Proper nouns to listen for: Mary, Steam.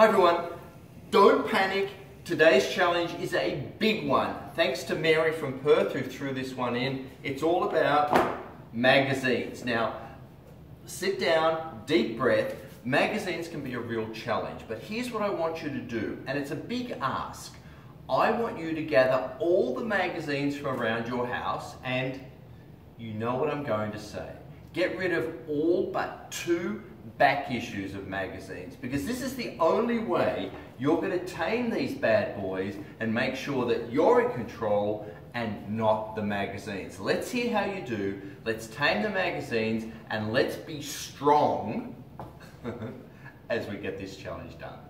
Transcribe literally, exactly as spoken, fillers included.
Hi everyone, don't panic. Today's challenge is a big one. Thanks to Mary from Perth who threw this one in. It's all about magazines. Now, sit down, deep breath. Magazines can be a real challenge, but here's what I want you to do, and it's a big ask. I want you to gather all the magazines from around your house, and you know what I'm going to say. Get rid of all but two back issues of magazines, because this is the only way you're going to tame these bad boys and make sure that you're in control and not the magazines. Let's hear how you do. Let's tame the magazines and let's be strong as we get this challenge done.